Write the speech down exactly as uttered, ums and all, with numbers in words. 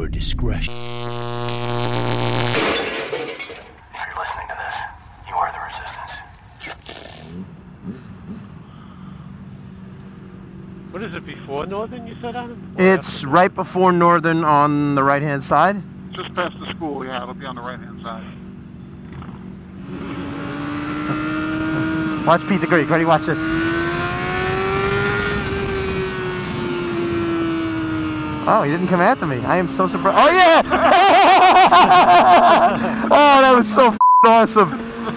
your discretion. If you're listening to this, you are the resistance. What is it before Northern, you said, Adam? Or it's after? Right before Northern on the right-hand side. Just past the school, yeah, it'll be on the right-hand side. Watch Pete the Greek. Ready? Watch this. Oh, he didn't come after me. I am so surprised. Oh, yeah! Oh, that was so f***ing awesome.